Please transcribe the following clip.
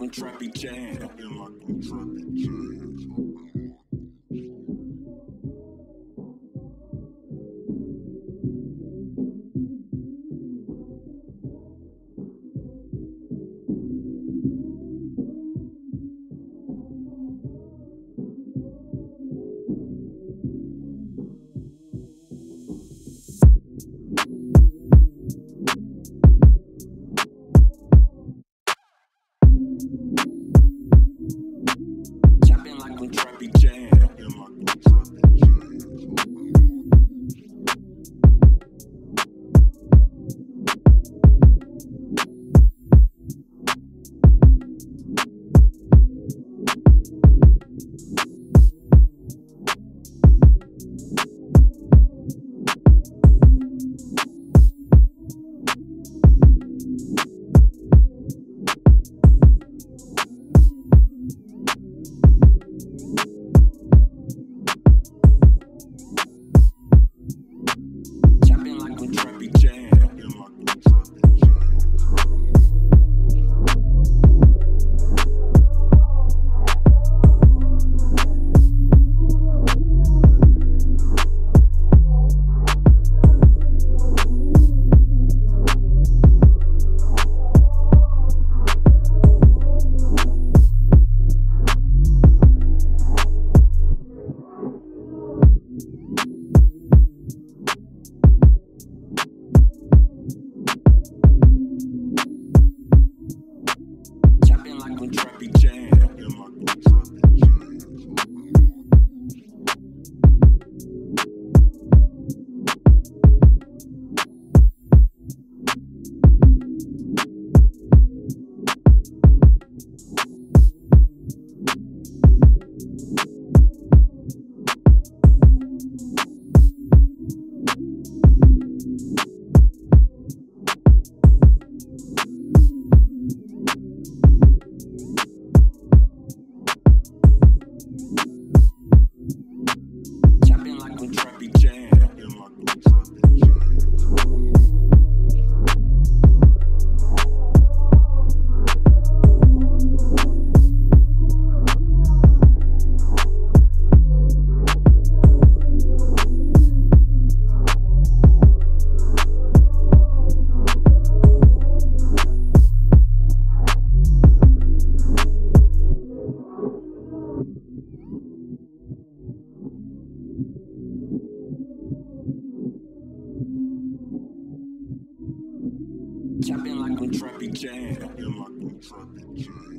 like I'm Trappy Jan. Talking like I'm Trappy Jan. Chopping like I'm Trappy Jan. Chopping like I'm Trappy Jan.